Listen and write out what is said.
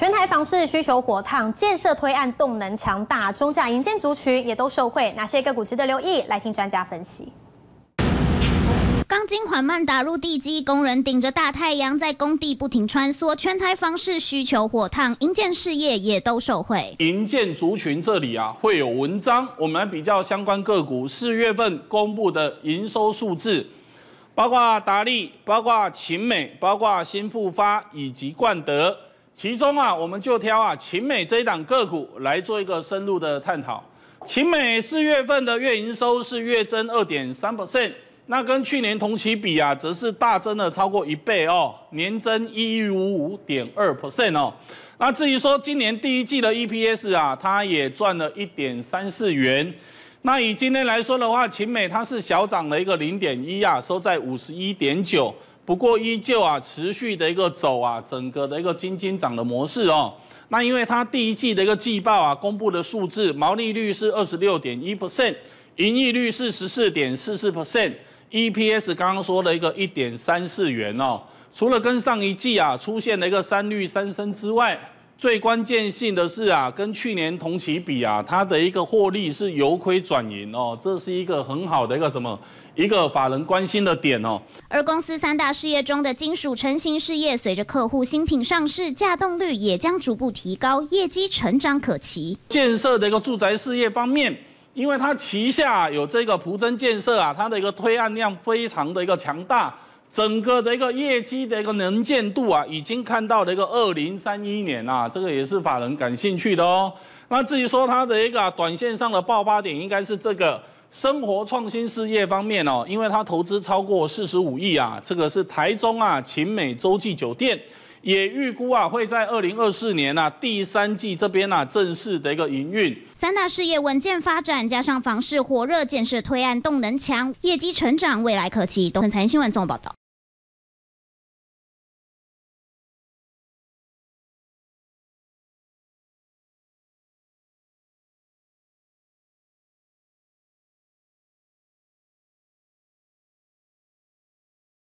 全台房市需求火烫，建设推案动能强大，中价营建族群也都受惠。哪些个股值得留意？来听专家分析。 钢筋缓慢打入地基，工人顶着大太阳在工地不停穿梭。全台房市需求火烫，营建事业也都受惠。营建族群这里会有文章，我们来比较相关个股4月份公布的营收数字，包括达利、包括勤美、包括新复发以及冠德。其中我们就挑勤美这一档个股来做一个深入的探讨。勤美4月份的月营收是月增 2.3%。 那跟去年同期比则是大增了超过1倍哦，年增155.2% 哦。那至于说今年第一季的 EPS 它也赚了 1.34 元。那以今天来说的话，勤美它是小涨了一个 0.1 收在 51.9。不过依旧持续的一个走整个的一个金涨的模式哦。那因为它第一季的一个季报公布的数字，毛利率是 26.1%， 盈利率是 14.44%。 EPS 刚刚说了一个 1.34 元哦，除了跟上一季出现了一个三率三升之外，最关键性的是跟去年同期比它的一个获利是由亏转盈哦，这是一个很好的一个法人关心的点哦。而公司3大事业中的金属成型事业，随着客户新品上市，稼动率也将逐步提高，业绩成长可期。建设的一个住宅事业方面。 因为它旗下有这个普臻建设它的一个推案量非常的一个强大，整个的一个业绩的一个能见度已经看到了一个2031年这个也是法人感兴趣的哦。那至于说它的一个短线上的爆发点，应该是这个生活创新事业方面哦，因为它投资超过45亿这个是台中勤美洲际酒店。 也预估会在2024年第3季这边正式的一个营运。3大事业稳健发展，加上房市火热，建设推案动能强，业绩成长未来可期。东森财经新闻综合报道。